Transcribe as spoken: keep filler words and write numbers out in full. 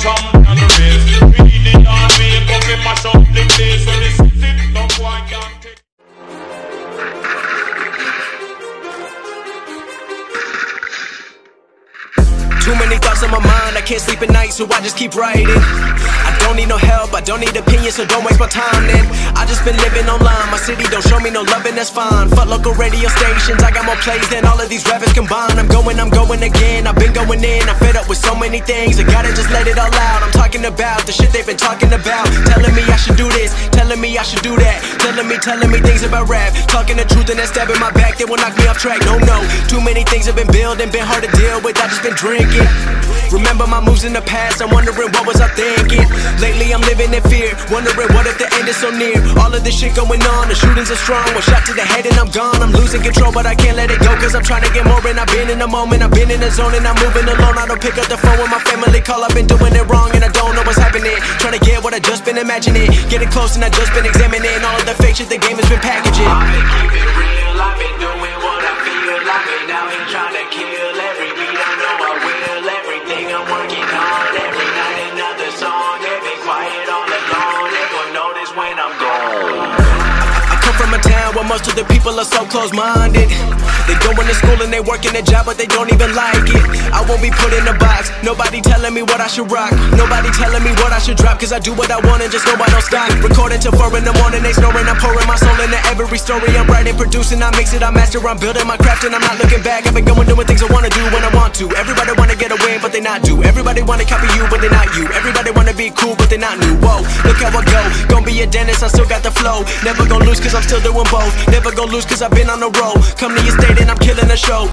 drum and the bass. We need the yard way, but we mash up the place. So this is it, no boy can't take. Too many thoughts in my mind, I can't sleep at night, so I just keep writing. I don't need no help, I don't need opinions, so don't waste my time then. I just been living online, my city don't show me no loving, that's fine. Fuck local radio stations, I got more plays than all of these rappers combined. I'm going, I'm going again, I've been going in, I'm fed up with so many things. I gotta just let it all out, I'm talking about the shit they've been talking about. Telling me I should do this, telling me I should do that. Telling me, telling me things about rap. Talking the truth and then stabbing my back, they will knock me off track, no, no. Too many things have been building, been hard to deal with, I just been drinking. Remember my moves in the past, I'm wondering what was I thinking. Lately I'm living in fear, wondering what if the end is so near. All of this shit going on, the shootings are strong. One shot to the head and I'm gone. I'm losing control but I can't let it go, cause I'm trying to get more. And I've been in the moment, I've been in the zone, and I'm moving alone. I don't pick up the phone when my family call, I've been doing it wrong and I don't know what's happening. Trying to get what I just been imagining, getting close and I just been examining all of the fake shit the game has been packaging. I've been keeping real, I've been doing what I feel, I've been out here trying to kill every beat. I know I will, everything I'm working on. Every night another song, they've been quiet all alone. They gon' notice when I'm gone. I come from a town where most of the people are so close-minded. They going to school and they working a job but they don't even like it. I won't be put in a box, nobody telling me what I should rock, nobody telling me what I should drop, cause I do what I want and just know I don't stop. Recording till four in the morning, they snoring, I'm pouring my soul into every story. I'm writing, producing, I mix it, I master, I'm building my craft and I'm not looking back. I've been going doing things I wanna do when I want to. Everybody wanna get a win but they not do. Everybody wanna copy you but they not you. Everybody wanna be cool but they not new. Whoa, look how I go, gon' be a dentist, I still got the flow. Never gon' lose cause I'm still doing both. Never gon' lose cause I've been on the road. Come to your state and I'm killing the show.